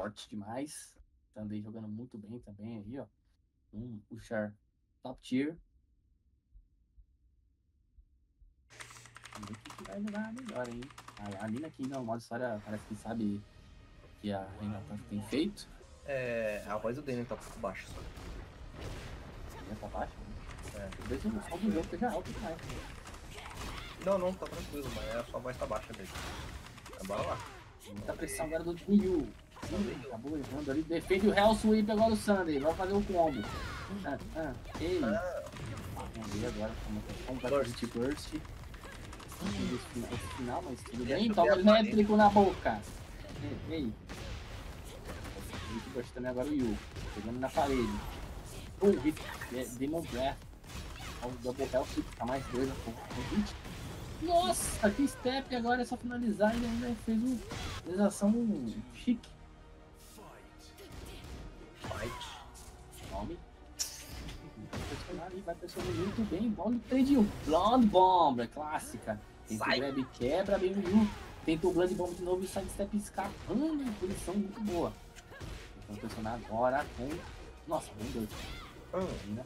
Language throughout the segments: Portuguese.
forte demais. Sunday jogando muito bem também aí, ó. Vamos puxar top tier. Vamos ver vai jogar melhor, hein? A Nina aqui no modo história parece que sabe que a Reina tem feito. É, a voz do Denner tá um pouco baixa. Tá baixa? Né? É. Deixa o som do jogo esteja alto demais. Não, tá tranquilo, mas a sua voz tá baixa dele. Bora lá. Muita pressão agora do Yuu. Acabou errando ali. Defende o Hell Sweep agora o Sunday. Vai fazer o combo. Ei. Vamos ver agora como vai fazer o burst. Final, mas tudo bem. Toma elétrico na boca. Ei. Burstando agora o Yuu. Pegando na parede. Demon Breath. O Double Hell Sweep tá mais 2 a pouco. Nossa, que step agora, é só finalizar e ainda fez uma finalização chique. Fight. Tome. Vai pressionar ali, vai pressionar muito bem. Bola de 3 de 1. Blonde Bomb, é clássica. Tenta o grab, quebra bem o Yuu. Tenta o Blonde Bomb de novo e side step escapando. Posição muito boa. Vou pressionar agora com... Nossa, bem doido. Ainda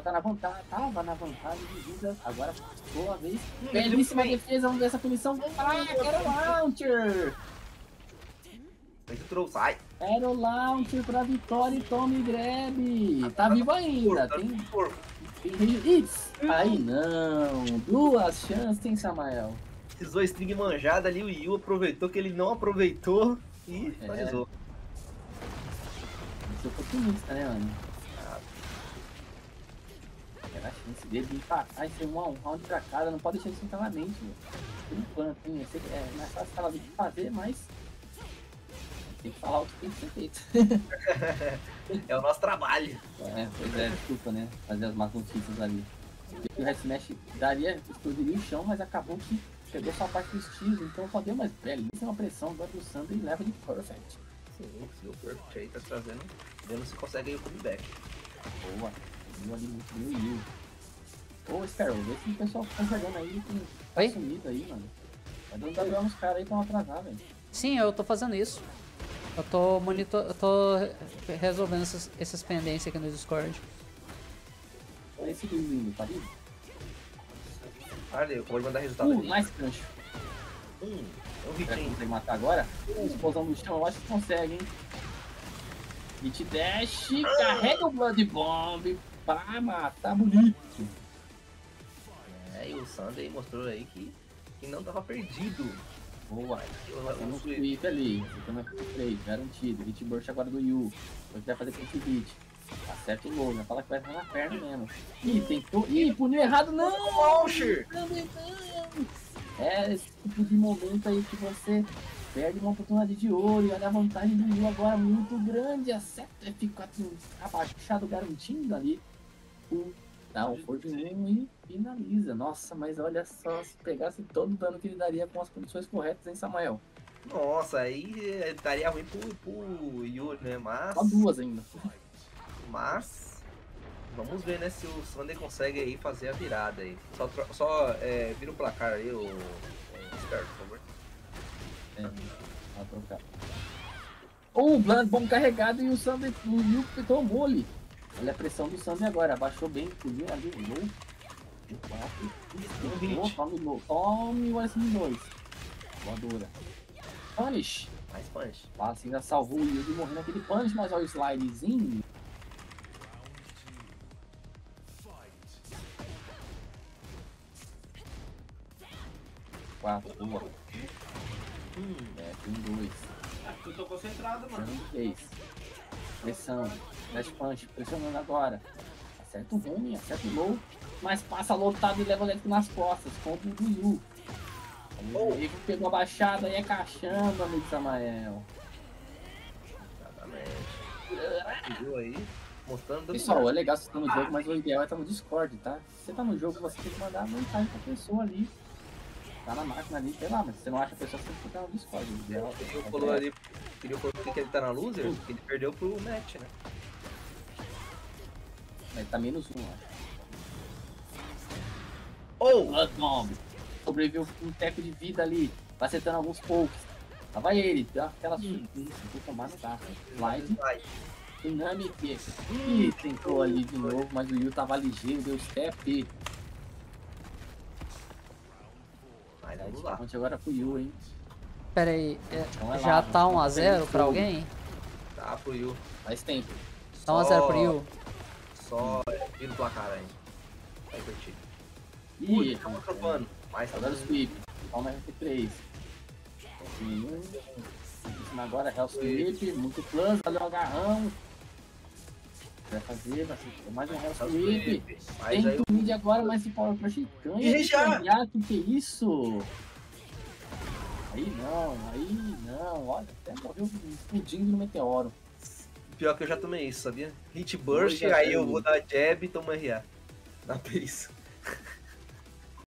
tá na vantagem, tava na vantagem de vida, agora boa vez. Belíssima defesa, vamos ver essa punição. Ah, quero launcher! Quero launcher pra vitória e tome grab. Tá vivo ainda, tem hits. Aí não, duas chances, tem Samael. Precisou string manjada ali, o Yuu aproveitou que ele não aproveitou e finalizou. Esse é um oportunista, né, mano? A chance dele de empatar e ser um round pra cada, não pode deixar isso entrar na mente, meu. Por enquanto, hein? É mais fácil falar do que fazer, mas tem que falar o que tem que ser feito. É o nosso trabalho. Pois é, desculpa, né? Fazer as más notícias ali. O Red Smash daria, explodiria o chão, mas acabou que pegou sua parte do estilo, então só deu mais velho. Isso é uma pressão agora do Sunday e leva de perfect. Sim, o perfect aí tá trazendo, vendo se consegue aí o comeback. Boa. Ali muito bem o Yuu. Ô, Sparrow, vê se o pessoal tá jogando aí, tem sumido aí, mano. Vai dando W nos caras aí pra não atrasar, velho. Sim, eu tô fazendo isso. Eu tô resolvendo essas pendências aqui no Discord. Olha esse lindo, tá lindo? Olha, eu vou mandar resultado ali. Mais crunch. Eu vi quem tem que matar agora. Explosão no chão, eu acho que consegue, hein. Hit dash, carrega o Blood Bomb pra matar bonito. E o Sunday mostrou aí que não tava perdido. Boa, tem um sweep ali, garantido. Hit burst agora do Yuu, ele vai fazer com esse hit. Acerta o gol, já fala que vai entrar na perna mesmo. Ih, tentou, puniu errado, não! Launcher! É esse tipo de momento aí que você... perde uma oportunidade de ouro e olha a vantagem do Yuu agora muito grande. Acerta F4 abaixado, garantindo ali. Dá um fortinho e finaliza. Nossa, mas olha só, se pegasse todo o dano que ele daria com as condições corretas, hein, Samael? Nossa, aí daria ruim pro Yuu, né? Mas... só duas ainda. Mas... vamos ver, né, se o Sunday consegue aí fazer a virada aí. Só vira o placar aí, o Sparrow, por favor. O Blood Bomb carregado e o Sunday tentou o mole. Olha a pressão do Sunday agora, abaixou bem, puliu ali, low. Tome o S2. Voadora. Punish. Mais punish. Assim ainda salvou o Yuu de morrer naquele punish, mas olha o slidezinho. Quatro. Tem 2. Eu tô concentrado, mano. 3. Pressão. Dash punch. Pressionando agora. Acerta o home, acerta o low. Mas passa lotado e leva o elétrico nas costas. Contra o Yuu. O Yuu pegou a baixada e é caixando, amigo Samael. Exatamente. Viu aí? Mostrando. Pessoal, é legal se você tá no jogo, mas o ideal é estar no Discord, tá? Se você tá no jogo, você tem que mandar mensagem pra pessoa ali. Tá na máquina ali, sei lá, mas você não acha a pessoa que tem que ficar no Discord. Ele falou ali, queria colocar que ele tá na loser, porque ele perdeu pro match, né? Mas tá menos 1, acho. Blood Bomb! Sobreviveu com um teco de vida ali, acertando alguns pokes. Lá vai ele, dá aquela surpresa, vou matar. Slide. Tsunami Q. Ih, tentou ali de novo, mas o Yuu tava ligeiro, deu step. Vai dar desconto agora pro Yuu, hein? Pera aí, então já lá, tá 1x0 pra alguém? Tá pro Yuu. Faz tempo. Tá 1x0 pro Yuu. Só vira o placar aí. Vai curtir. Ih, calma, acabando. Mais agora o sweep. Calma, RP3. Agora é o sweep. Muito plano. Valeu o agarrão. Vai fazer, vai ser mais um real sweep. Tem o mid agora, mas o power crush ganha. E já! Que isso? Aí não, olha, até morreu explodindo no meteoro. Pior que eu já tomei isso, sabia? Hit burst, aí eu vou dar jab e tomo RA. Na isso.